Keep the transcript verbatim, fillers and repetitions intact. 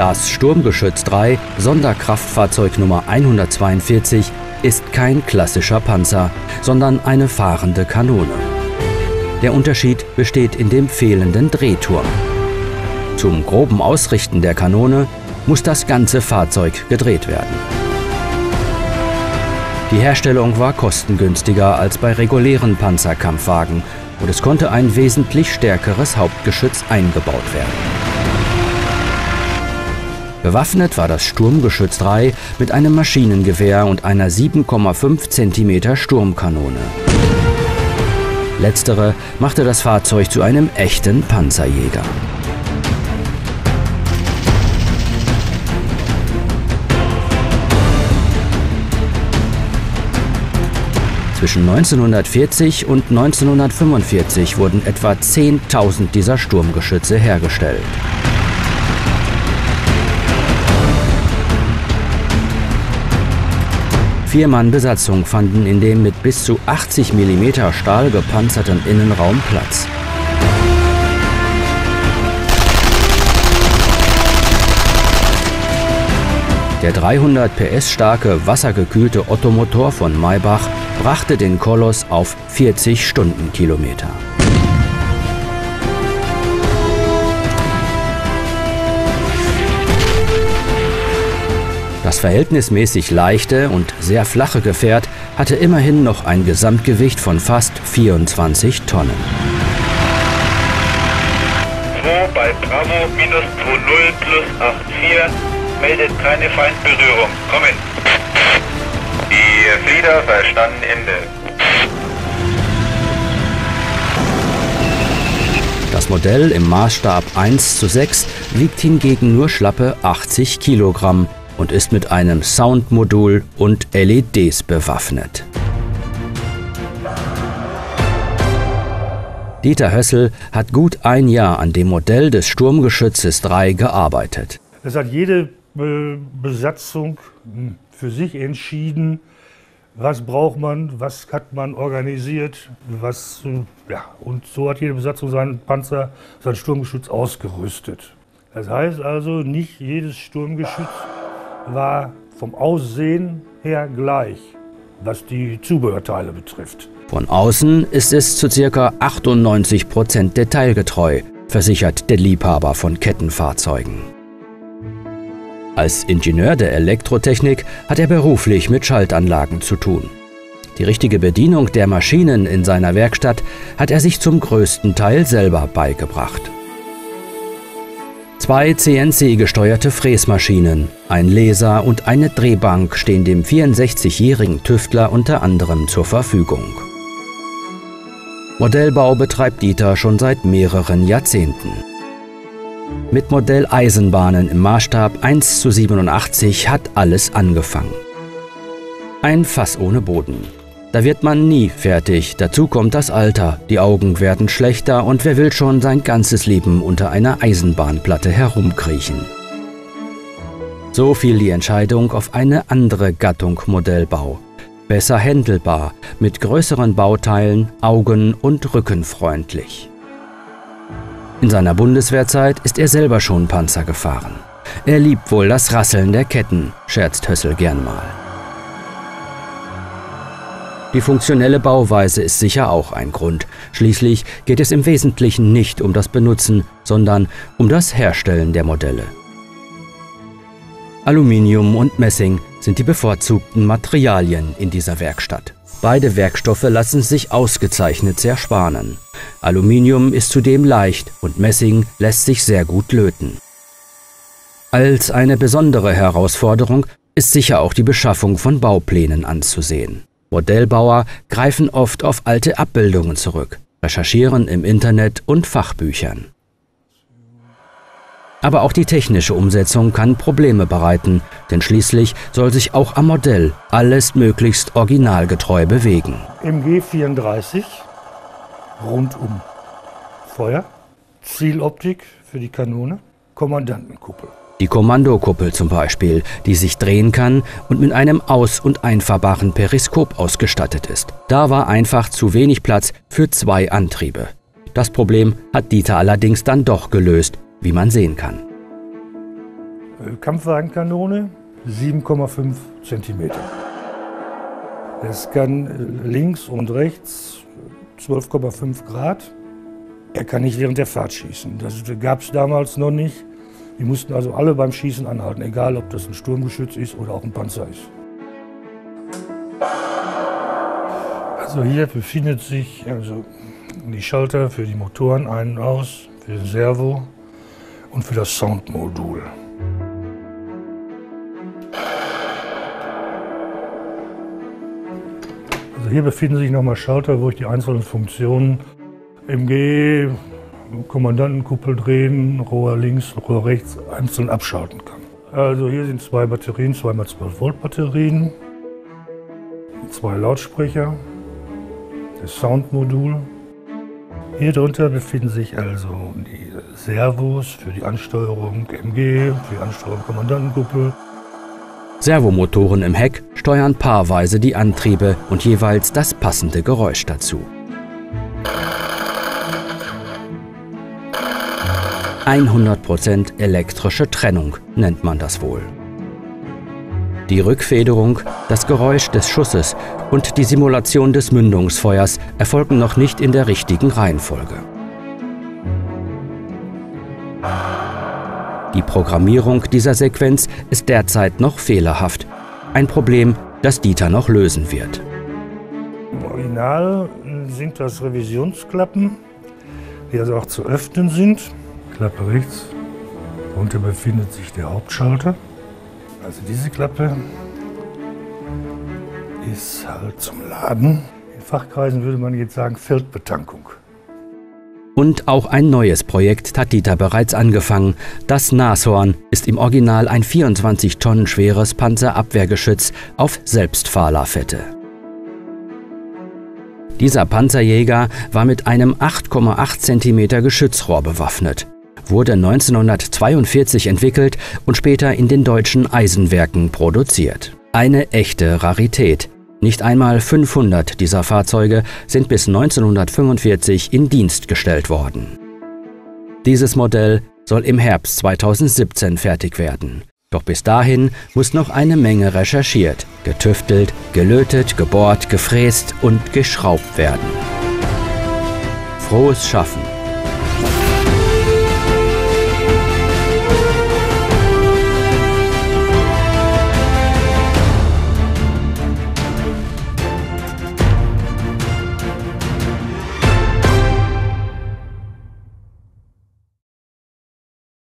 Das Sturmgeschütz drei, Sonderkraftfahrzeug Nummer hundertzweiundvierzig, ist kein klassischer Panzer, sondern eine fahrende Kanone. Der Unterschied besteht in dem fehlenden Drehturm. Zum groben Ausrichten der Kanone muss das ganze Fahrzeug gedreht werden. Die Herstellung war kostengünstiger als bei regulären Panzerkampfwagen und es konnte ein wesentlich stärkeres Hauptgeschütz eingebaut werden. Bewaffnet war das Sturmgeschütz drei mit einem Maschinengewehr und einer sieben Komma fünf Zentimeter Sturmkanone. Letztere machte das Fahrzeug zu einem echten Panzerjäger. Zwischen neunzehnhundertvierzig und neunzehnhundertfünfundvierzig wurden etwa zehntausend dieser Sturmgeschütze hergestellt. Vier Mann Besatzung fanden in dem mit bis zu achtzig Millimeter Stahl gepanzerten Innenraum Platz. Der dreihundert P S starke, wassergekühlte Ottomotor von Maybach brachte den Koloss auf vierzig Stundenkilometer. Das verhältnismäßig leichte und sehr flache Gefährt hatte immerhin noch ein Gesamtgewicht von fast vierundzwanzig Tonnen. zwei bei Bravo minus zwei null plus acht vier, meldet keine Feindberührung. Kommen. Die Flieder verstanden, Ende. Das Modell im Maßstab eins zu sechs wiegt hingegen nur schlappe achtzig Kilogramm. Und ist mit einem Soundmodul und L E Ds bewaffnet. Dieter Hössl hat gut ein Jahr an dem Modell des Sturmgeschützes drei gearbeitet. Es hat jede Besatzung für sich entschieden, was braucht man, was hat man organisiert, was, ja, und so hat jede Besatzung seinen Panzer, sein Sturmgeschütz ausgerüstet. Das heißt also, nicht jedes Sturmgeschütz war vom Aussehen her gleich, was die Zubehörteile betrifft. Von außen ist es zu ca. achtundneunzig Prozent detailgetreu, versichert der Liebhaber von Kettenfahrzeugen. Als Ingenieur der Elektrotechnik hat er beruflich mit Schaltanlagen zu tun. Die richtige Bedienung der Maschinen in seiner Werkstatt hat er sich zum größten Teil selber beigebracht. Zwei C N C-gesteuerte Fräsmaschinen, ein Laser und eine Drehbank stehen dem vierundsechzigjährigen Tüftler unter anderem zur Verfügung. Modellbau betreibt Dieter schon seit mehreren Jahrzehnten. Mit Modelleisenbahnen im Maßstab eins zu siebenundachtzig hat alles angefangen. Ein Fass ohne Boden. Da wird man nie fertig, dazu kommt das Alter, die Augen werden schlechter und wer will schon sein ganzes Leben unter einer Eisenbahnplatte herumkriechen. So fiel die Entscheidung auf eine andere Gattung Modellbau. Besser händelbar, mit größeren Bauteilen, augen- und rückenfreundlich. In seiner Bundeswehrzeit ist er selber schon Panzer gefahren. Er liebt wohl das Rasseln der Ketten, scherzt Hössl gern mal. Die funktionelle Bauweise ist sicher auch ein Grund. Schließlich geht es im Wesentlichen nicht um das Benutzen, sondern um das Herstellen der Modelle. Aluminium und Messing sind die bevorzugten Materialien in dieser Werkstatt. Beide Werkstoffe lassen sich ausgezeichnet zersparen. Aluminium ist zudem leicht und Messing lässt sich sehr gut löten. Als eine besondere Herausforderung ist sicher auch die Beschaffung von Bauplänen anzusehen. Modellbauer greifen oft auf alte Abbildungen zurück, recherchieren im Internet und Fachbüchern. Aber auch die technische Umsetzung kann Probleme bereiten, denn schließlich soll sich auch am Modell alles möglichst originalgetreu bewegen. M G vierunddreißig, rundum Feuer, Zieloptik für die Kanone, Kommandantenkuppel. Die Kommandokuppel zum Beispiel, die sich drehen kann und mit einem aus- und einfahrbaren Periskop ausgestattet ist. Da war einfach zu wenig Platz für zwei Antriebe. Das Problem hat Dieter allerdings dann doch gelöst, wie man sehen kann. Kampfwagenkanone sieben Komma fünf Zentimeter. Es kann links und rechts zwölf Komma fünf Grad. Er kann nicht während der Fahrt schießen. Das gab es damals noch nicht. Die mussten also alle beim Schießen anhalten, egal ob das ein Sturmgeschütz ist oder auch ein Panzer ist. Also hier befindet sich also die Schalter für die Motoren ein und aus, für den Servo und für das Soundmodul. Also hier befinden sich nochmal Schalter, wo ich die einzelnen Funktionen M G, Kommandantenkuppel drehen, Rohr links, Rohr rechts einzeln abschalten kann. Also hier sind zwei Batterien, zwei mal zwölf Volt Batterien, zwei Lautsprecher, das Soundmodul. Hier drunter befinden sich also die Servos für die Ansteuerung M G, für die Ansteuerung Kommandantenkuppel. Servomotoren im Heck steuern paarweise die Antriebe und jeweils das passende Geräusch dazu. hundert Prozent elektrische Trennung nennt man das wohl. Die Rückfederung, das Geräusch des Schusses und die Simulation des Mündungsfeuers erfolgen noch nicht in der richtigen Reihenfolge. Die Programmierung dieser Sequenz ist derzeit noch fehlerhaft. Ein Problem, das Dieter noch lösen wird. Im Original sind das Revisionsklappen, die also auch zu öffnen sind. Klappe rechts, darunter befindet sich der Hauptschalter. Also diese Klappe ist halt zum Laden. In Fachkreisen würde man jetzt sagen Feldbetankung. Und auch ein neues Projekt hat Dieter bereits angefangen. Das Nashorn ist im Original ein vierundzwanzig Tonnen schweres Panzerabwehrgeschütz auf Selbstfahrerfette. Dieser Panzerjäger war mit einem acht Komma acht Zentimeter Geschützrohr bewaffnet, wurde neunzehnhundertzweiundvierzig entwickelt und später in den deutschen Eisenwerken produziert. Eine echte Rarität. Nicht einmal fünfhundert dieser Fahrzeuge sind bis neunzehnhundertfünfundvierzig in Dienst gestellt worden. Dieses Modell soll im Herbst zweitausendsiebzehn fertig werden. Doch bis dahin muss noch eine Menge recherchiert, getüftelt, gelötet, gebohrt, gefräst und geschraubt werden. Frohes Schaffen!